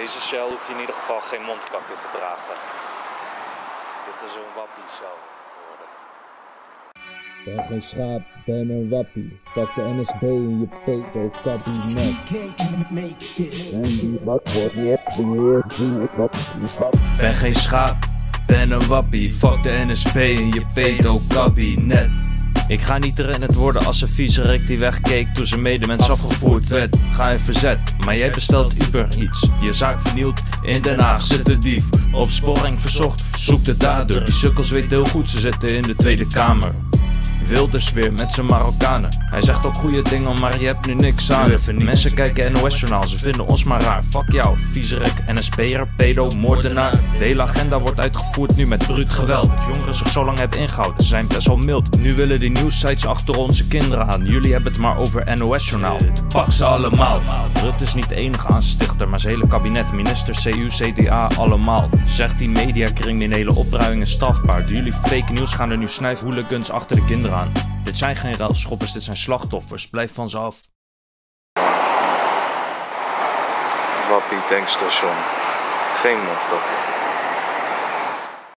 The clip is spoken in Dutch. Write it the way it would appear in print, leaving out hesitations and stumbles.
deze cel hoef je in ieder geval geen mondkapje te dragen. Dit is een wappiecel geworden. Ben geen schaap, ben een wappie. Pak de NSB in je peto-kabinet. En die wat wordt weer gezien, ik wap. Ben geen schaap, ben een wappie. Fuck de NSB in je pedo-kabinet. Ik ga niet het worden als een viezerik die wegkeek toen zijn medemens afgevoerd werd. Ga in verzet, maar jij bestelt Uber iets. Je zaak vernield, in Den Haag zit de dief. Opsporing verzocht, zoek de dader. Die sukkels weten heel goed, ze zitten in de Tweede Kamer. Wilders weer met zijn Marokkanen. Hij zegt ook goede dingen, maar je hebt nu niks aan. Mensen kijken NOS-journaal, ze vinden ons maar raar. Fuck jou, viezerik, NSP'er, pedo, moordenaar. De hele agenda wordt uitgevoerd nu met bruut geweld. Jongeren zich zo lang hebben ingehouden, ze zijn best wel mild. Nu willen die nieuwssites achter onze kinderen aan. Jullie hebben het maar over NOS-journaal. Pak ze allemaal. Rutte is niet de enige aanstichter, maar zijn hele kabinet, minister, CU, CDA, allemaal. Zegt die mediacriminele opruiing is strafbaar. Door jullie fake nieuws gaan er nu snuifhooligans achter de kinderen aan. Dit zijn geen ruilschoppers, dit zijn slachtoffers. Blijf van ze af. Wappie tankstation. Geen mondkapje.